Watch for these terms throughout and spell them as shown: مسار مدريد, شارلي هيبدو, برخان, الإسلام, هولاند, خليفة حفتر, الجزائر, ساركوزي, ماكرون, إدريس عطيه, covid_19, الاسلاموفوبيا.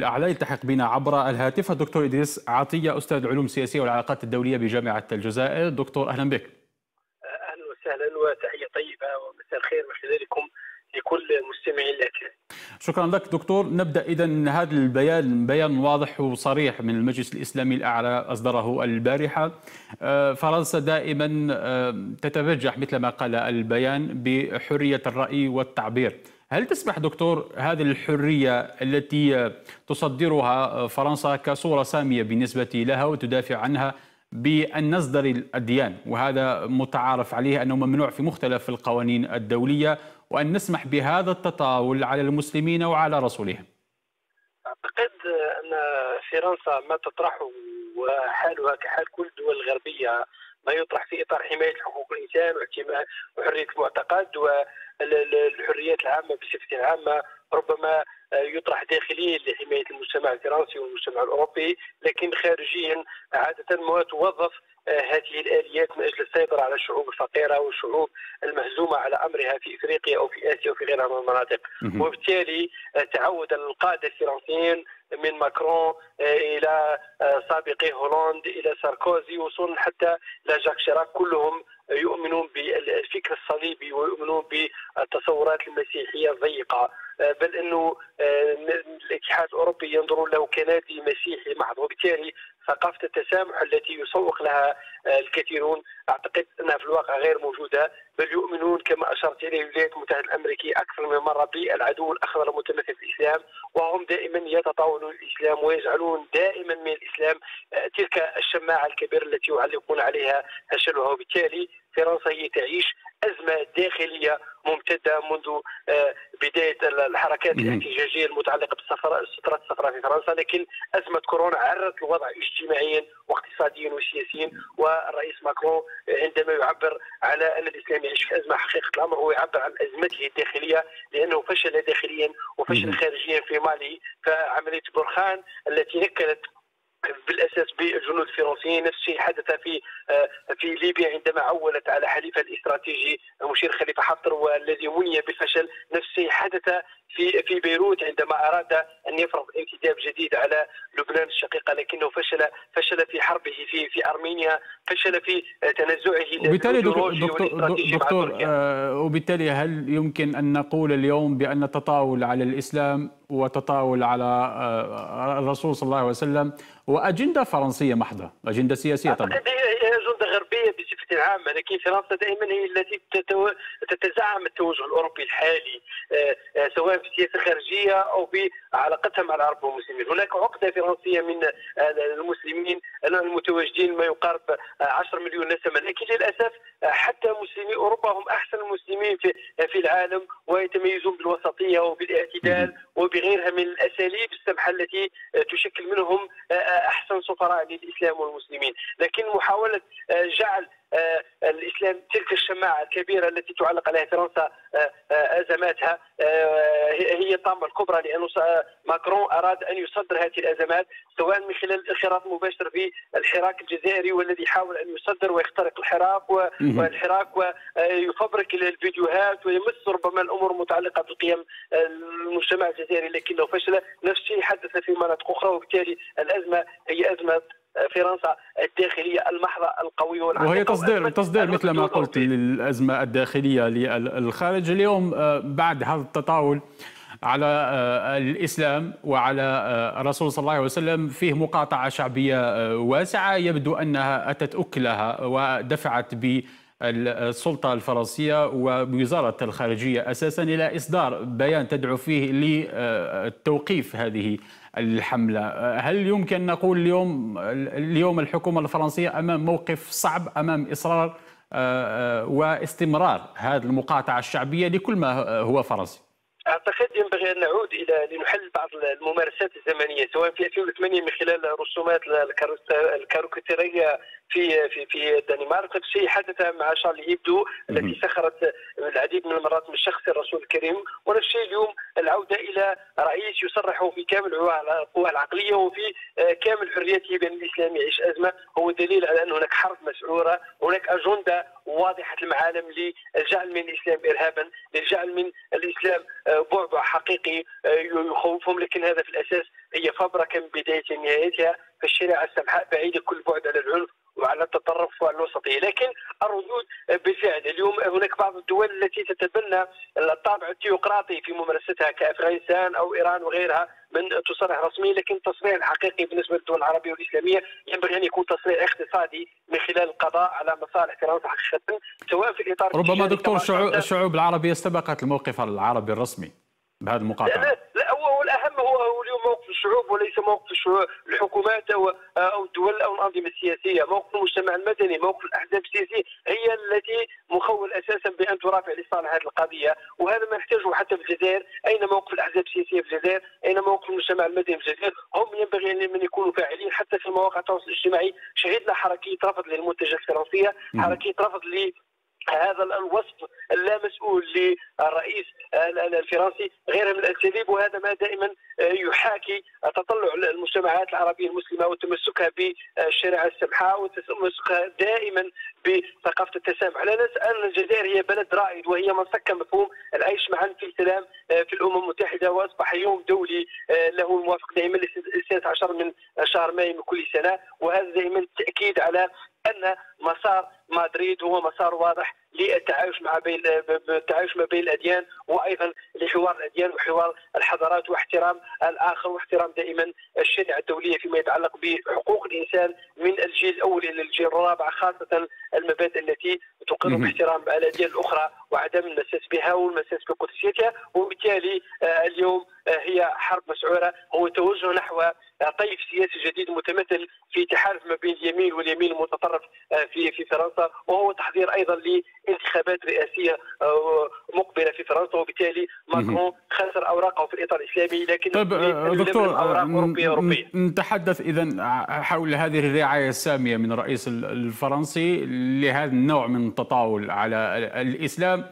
الأعلى. يلتحق بنا عبر الهاتف الدكتور إدريس عطيه، أستاذ العلوم السياسية والعلاقات الدولية بجامعة الجزائر. دكتور أهلا بك. أهلا وسهلا وتحية طيبة ومساء الخير من خلالكم لكل مستمعين الأكارم. شكرا لك دكتور. نبدأ إذن هذا البيان، بيان واضح وصريح من المجلس الإسلامي الأعلى أصدره البارحة. فرنسا دائما تتبجح مثل ما قال البيان بحرية الرأي والتعبير. هل تسمح دكتور هذه الحرية التي تصدرها فرنسا كصورة سامية بالنسبة لها وتدافع عنها بأن نصدر الأديان، وهذا متعارف عليه أنه ممنوع في مختلف القوانين الدولية، وأن نسمح بهذا التطاول على المسلمين وعلى رسولهم؟ أعتقد أن فرنسا ما تطرحه وحالها كحال كل الدول الغربية، ما يطرح في إطار حماية حقوق الإنسان وحرية المعتقد والحريات العامة بصفة عامة، ربما يطرح داخليا لحماية المجتمع الفرنسي والمجتمع الأوروبي، لكن خارجيا عادة ما توظف هذه الآليات من أجل السيطرة على الشعوب الفقيرة والشعوب المهزومة على أمرها في إفريقيا أو في آسيا وفي غيرها من المناطق. وبالتالي تعود القادة الفرنسيين من ماكرون إلى سابقي هولاند إلى ساركوزي وصولا حتى لجاك شيراك، كلهم يؤمنون بالفكر الصليبي ويؤمنون بالتصورات المسيحية الضيقة، بل أنه الاتحاد الأوروبي ينظرون له كنادي مسيحي محض. وبالتالي ثقافة التسامح التي يسوق لها الكثيرون أعتقد أنها في الواقع غير موجودة، بل يؤمنون كما أشرت إليه الولايات المتحدة الأمريكية أكثر من مرة بالعدو الأخضر المتمثل في الإسلام، وهم دائما يتطاولون الإسلام ويجعلون دائما من الإسلام تلك الشماعة الكبيرة التي يعلقون عليها هشلها. وبالتالي فرنسا هي تعيش أزمة داخلية ممتدة منذ بداية الحركات الاحتجاجية المتعلقة بالسترات الصفراء في فرنسا، لكن أزمة كورونا عرت الوضع اجتماعيا واقتصاديا وسياسيا، والرئيس ماكرون عندما يعبر على أن الإسلام يعيش في أزمة، حقيقة الأمر هو يعبر عن أزمته الداخلية، لأنه فشل داخليا وفشل خارجيا في مالي. فعملية برخان التي نكلت بالاساس بالجنود الفرنسيين، نفس الشيء حدث في ليبيا عندما عولت على حليفها الاستراتيجي المشير خليفة حفتر والذي مني بالفشل، نفس الشيء حدث في بيروت عندما اراد ان يفرض انتداب جديد على لبنان الشقيقه لكنه فشل في حربه في ارمينيا، فشل في تنزعه. وبالتالي دكتور وبالتالي هل يمكن ان نقول اليوم بان التطاول على الاسلام وتطاول على الرسول صلى الله عليه وسلم واجنده فرنسيه محضه، اجنده سياسيه طبعا؟ غربية بصفة عامة، لكن فرنسا دائما هي التي تتزعم التوجه الأوروبي الحالي، سواء في السياسة الخارجية أو في علاقتها مع العرب والمسلمين. هناك عقدة فرنسية من المسلمين المتواجدين ما يقارب 10 مليون نسمة، لكن للأسف حتى مسلمي أوروبا هم أحسن المسلمين في العالم ويتميزون بالوسطية وبالاعتدال وبغيرها من الأساليب السمحة التي تشكل منهم أحسن سفراء للإسلام والمسلمين. لكن محاولة جعل الإسلام تلك الشماعة الكبيرة التي تعلق عليها فرنسا أزماتها هي الطامة الكبرى، لأن ماكرون أراد أن يصدر هذه الأزمات سواء من خلال الانخراط المباشر في الحراك الجزائري والذي حاول أن يصدر ويخترق الحراك ويفبرك الفيديوهات ويمس ربما الأمور المتعلقة بالقيم المجتمع الجزائري لكنه فشل، نفس الشيء حدث في مناطق أخرى. وبالتالي الأزمة هي أزمة فرنسا الداخلية المحضة القوية والعميقة، وهي تصدير مثل ما قلت للأزمة الداخلية للخارج. اليوم بعد هذا التطاول على الإسلام وعلى الرسول صلى الله عليه وسلم فيه مقاطعة شعبية واسعة يبدو أنها أتت أكلها ودفعت بالسلطة الفرنسية ووزارة الخارجية أساسا إلى إصدار بيان تدعو فيه لتوقيف هذه الحملة. هل يمكن نقول اليوم الحكومة الفرنسية أمام موقف صعب، أمام إصرار واستمرار هذه المقاطعة الشعبية لكل ما هو فرنسي؟ أعتقد ينبغي أن نعود إلى لنحل بعض الممارسات الزمنية، سواء في 2008 من خلال رسومات الكاريكاتيرية في الدنمارك، نفس الشيء حدث مع شارلي هيبدو التي سخرت العديد من المرات من شخص الرسول الكريم، ونفس الشيء اليوم العودة إلى رئيس يصرح في كامل قواه العقلية وفي كامل حريته بأن الإسلام يعيش أزمة، هو دليل على أن هناك حرب مسعورة، هناك أجندة واضحة المعالم لجعل من الإسلام إرهابا، لجعل من الإسلام بعبع حقيقي يخوفهم، لكن هذا في الأساس هي فبركه من بدايتها لنهايتها، فالشريعه السمحاء بعيده كل بعد عن العنف وعلى التطرف الوسطي، لكن الردود بالفعل اليوم هناك بعض الدول التي تتبنى الطابع الثيوقراطي في ممارستها كافغانستان او ايران وغيرها من تصريح رسمي، لكن تصريح الحقيقي بالنسبه للدول العربيه والاسلاميه ينبغي ان يكون تصريح اقتصادي من خلال القضاء على مصالح فرنسا حقيقه، سواء في الاطار ربما دكتور الشعوب العربيه استبقت الموقف العربي الرسمي بهذه المقاطعه. لا هو الاهم هو اليوم موقف الشعوب وليس موقف الحكومات او الدول او الانظمه السياسيه، موقف المجتمع المدني، موقف الاحزاب السياسيه هي التي مخول اساسا بان ترافع لصالح هذه القضيه، وهذا ما نحتاجه حتى في الجزائر، اين موقف الاحزاب السياسيه في الجزائر؟ اين موقف المجتمع المدني في الجزائر؟ هم ينبغي ان يكونوا فاعلين حتى في مواقع التواصل الاجتماعي، شهدنا حركيه رفض للمنتجات الفرنسيه، حركيه رفض هذا الوصف اللامسؤول للرئيس الفرنسي غير من الاساليب، وهذا ما دائما يحاكي تطلع المجتمعات العربيه المسلمه وتمسكها بالشريعه السمحاء وتمسكها دائما بثقافه التسامح. لا ننسى ان الجزائر هي بلد رائد وهي منسكه مفهوم العيش معا في سلام في الامم المتحده، واصبح يوم دولي له الموافق دائما ل16 من شهر مايو من كل سنه، وهذا دائما التاكيد على ان مسار مدريد هو مسار واضح للتعايش ما بين الاديان، وايضا لحوار الاديان وحوار الحضارات واحترام الاخر واحترام دائما الشريعه الدوليه فيما يتعلق بحقوق الانسان من الجيل الاول الى الجيل الرابع، خاصه المبادئ التي تقر باحترام الاديان الاخرى وعدم المساس بها والمساس بقدسيتها، وبالتالي اليوم هي حرب مسعوره، هو توجه نحو طيف سياسي جديد متمثل في تحالف ما بين اليمين واليمين المتطرف في فرنسا، وهو تحضير ايضا لانتخابات رئاسيه مقبله في فرنسا، وبالتالي ماكرون خسر اوراقه في الاطار الاسلامي لكن دكتور اوراق اوروبيه. نتحدث اذا حول هذه الرعايه الساميه من الرئيس الفرنسي لهذا النوع من التطاول على الاسلام،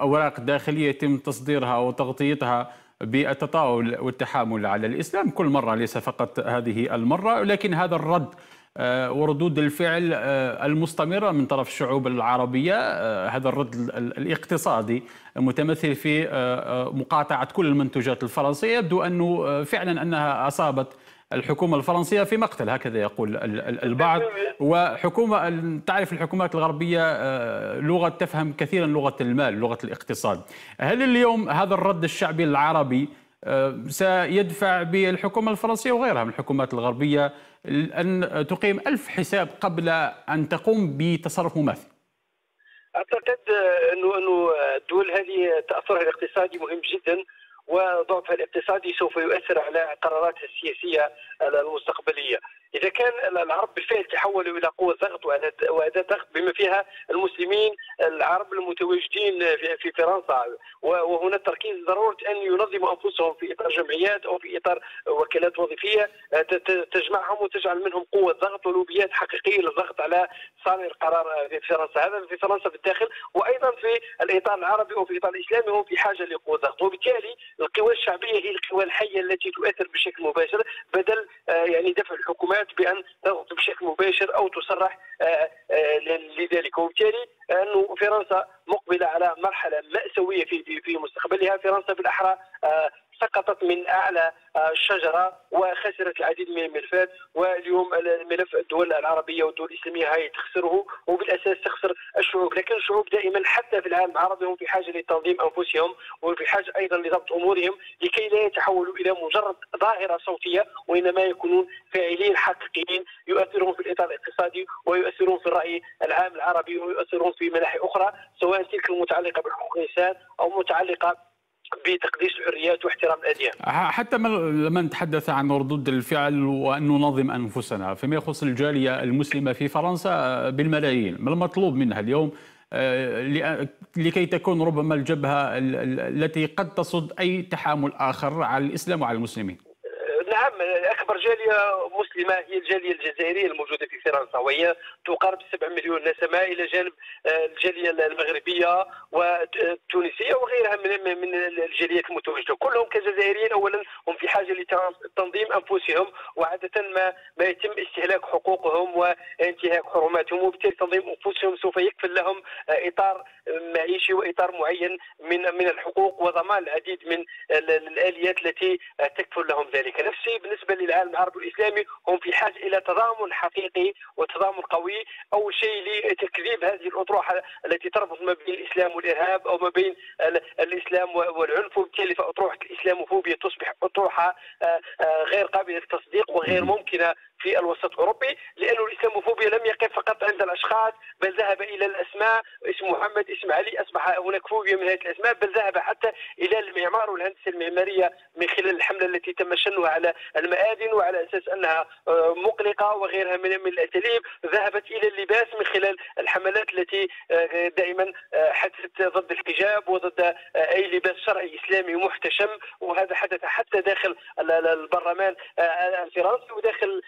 اوراق داخليه يتم تصديرها وتغطيتها بالتطاول والتحامل على الإسلام كل مرة، ليس فقط هذه المرة، لكن هذا الرد وردود الفعل المستمرة من طرف الشعوب العربية، هذا الرد الاقتصادي المتمثل في مقاطعة كل المنتوجات الفرنسية، يبدو أنه فعلا أنها أصابت الحكومة الفرنسية في مقتل، هكذا يقول البعض، وحكومة تعرف الحكومات الغربية لغة تفهم كثيرا لغة المال لغة الاقتصاد. هل اليوم هذا الرد الشعبي العربي سيدفع بالحكومة الفرنسية وغيرها من الحكومات الغربية أن تقيم 1000 حساب قبل أن تقوم بتصرف مماثل؟ أعتقد أنه الدول هذه تأثرها الاقتصادي مهم جدا، وضعفها الاقتصادي سوف يؤثر على قراراتها السياسية المستقبلية. إذا كان العرب بالفعل تحولوا إلى قوة ضغط وأداة ضغط بما فيها المسلمين العرب المتواجدين في فرنسا، وهنا التركيز ضرورة أن ينظموا أنفسهم في إطار جمعيات أو في إطار وكالات وظيفية تجمعهم وتجعل منهم قوة ضغط ولوبيات حقيقية للضغط على صانع القرار في فرنسا، هذا في فرنسا في الداخل، وأيضا في الإطار العربي وفي الإطار الإسلامي هم في حاجة لقوة ضغط، وبالتالي القوى الشعبية هي القوى الحية التي تؤثر بشكل مباشر بدل يعني دفع الحكومات بأن تضغط بشكل مباشر أو تصرح لذلك، وبالتالي أنه فرنسا مقبلة على مرحلة مأساوية في مستقبلها. فرنسا بالأحرى سقطت من أعلى الشجرة وخسرت العديد من الملفات، واليوم ملف الدول العربية والدول الإسلامية هاي تخسره، وبالأساس تخسر الشعوب، لكن الشعوب دائما حتى في العالم العربي هم في حاجة لتنظيم أنفسهم وفي حاجة أيضا لضبط أمورهم لكي لا يتحولوا إلى مجرد ظاهرة صوتية، وإنما يكونون فاعلين حقيقيين يؤثرون في الإطار الاقتصادي ويؤثرون في الرأي العام العربي ويؤثرون في مناحي أخرى، سواء تلك المتعلقة بحقوق الإنسان أو متعلقة بتقديس الحريات واحترام الأديان. حتى لما نتحدث عن ردود الفعل وأن ننظم أنفسنا فيما يخص الجالية المسلمة في فرنسا بالملايين، ما المطلوب منها اليوم لكي تكون ربما الجبهة التي قد تصد أي تحامل آخر على الإسلام وعلى المسلمين؟ نعم، نعم، اكبر جاليه مسلمه هي الجاليه الجزائريه الموجوده في فرنسا، وهي تقارب 7 مليون نسمه، الى جانب الجاليه المغربيه والتونسيه وغيرها من الجاليات المتواجده. كلهم كجزائريين اولا هم في حاجه لتنظيم انفسهم، وعاده ما يتم استهلاك حقوقهم وانتهاك حرماتهم، وبالتالي تنظيم انفسهم سوف يكفل لهم اطار معيشي واطار معين من الحقوق وضمان العديد من الاليات التي تكفل لهم ذلك. نفس الشيء بالنسبه للعالم العربي الاسلامي، هم في حاجه الى تضامن حقيقي وتضامن قوي، اول شيء لتكذيب هذه الاطروحه التي تربط ما بين الاسلام والارهاب او ما بين الاسلام والعنف، وبالتالي فاطروحه الاسلاموفوبيا تصبح اطروحه غير قابله للتصديق وغير ممكنه في الوسط الاوروبي، لأن الاسلاموفوبيا لم يقف فقط عند الاشخاص، بل ذهب الى الاسماء، اسم محمد، اسم علي، اصبح هناك فوبيا من هذه الاسماء، بل ذهب حتى الى المعمار والهندسه المعماريه من خلال الحمله التي تم شنها على المآذن وعلى اساس انها مقلقه وغيرها من الاساليب، ذهبت الى اللباس من خلال الحملات التي دائما حدثت ضد الحجاب وضد اي لباس شرعي اسلامي محتشم، وهذا حدث حتى داخل البرلمان الفرنسي وداخل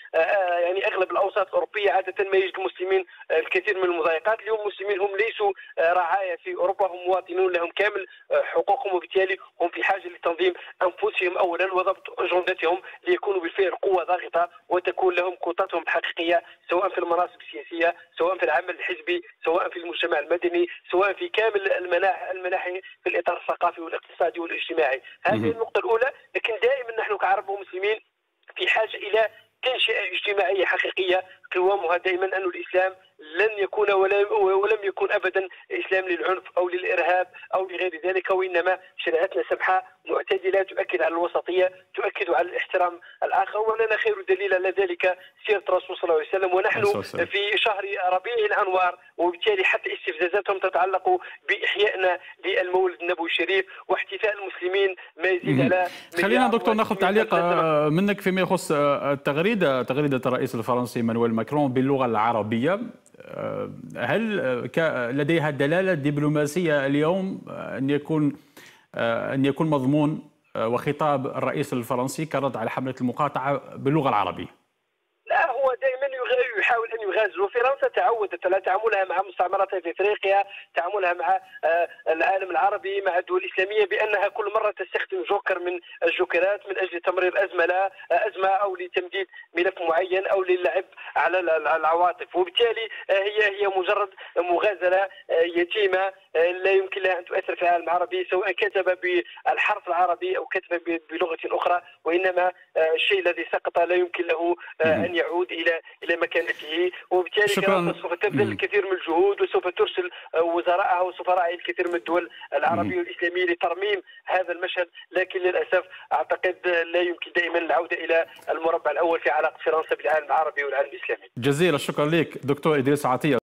يعني اغلب الاوساط الاوروبيه. عاده ما يجد المسلمين الكثير من المضايقات، اليوم المسلمين هم ليسوا رعايا في اوروبا، هم مواطنون لهم كامل حقوقهم، وبالتالي هم في حاجه لتنظيم انفسهم اولا وضبط اجندتهم ليكونوا بالفعل قوه ضاغطه وتكون لهم قوتهم الحقيقيه، سواء في المناصب السياسيه، سواء في العمل الحزبي، سواء في المجتمع المدني، سواء في كامل المناحي في الاطار الثقافي والاقتصادي والاجتماعي. هذه النقطه الاولى، لكن دائما نحن كعرب ومسلمين في حاجه الى تنشئه اجتماعيه حقيقيه قوامها دائما ان الاسلام لن يكون ولم يكون ابدا اسلام للعنف او للارهاب او لغير ذلك، وانما شريعتنا سمحه معتدله تؤكد على الوسطيه، تؤكد على الاحترام الاخر، ولنا خير دليل على ذلك سيره الرسول صلى الله عليه وسلم، ونحن في شهر ربيع الانوار، وبالتالي حتى استفزازاتهم تتعلق باحيائنا للمولد النبوي الشريف واحتفاء المسلمين ما يزيد على. خلينا دكتور ناخذ تعليق منك فيما يخص تغريده الرئيس الفرنسي مانويل ماكرون باللغه العربيه، هل لديها دلالة دبلوماسية اليوم أن يكون مضمون وخطاب الرئيس الفرنسي كرد على حملة المقاطعة باللغة العربية؟ لا، هو دائما يحاول أن يغازل. فرنسا تعودت على تعاملها مع مستعمرتها في إفريقيا، تعاملها مع العالم العربي، مع الدول الإسلامية، بأنها كل مرة تستخدم جوكر من الجوكرات من أجل تمرير أزمة أو لتمديد ملف معين أو للعب على العواطف، وبالتالي هي مجرد مغازلة يتيمة لا يمكن لها أن تؤثر في العالم العربي، سواء كتب بالحرف العربي أو كتب بلغة أخرى، وإنما الشيء الذي سقط لا يمكن له أن يعود إلى مكانته، وبالتالي فرنسا سوف تبذل الكثير من الجهود، وسوف ترسل وزرائها وسفراء الكثير من الدول العربية والإسلامية لترميم هذا المشهد، لكن للأسف أعتقد لا يمكن دائما العودة إلى المربع الأول في علاقة فرنسا بالعالم العربي والعالم الإسلامي. جزيل الشكر لك دكتور إدريس عطيه.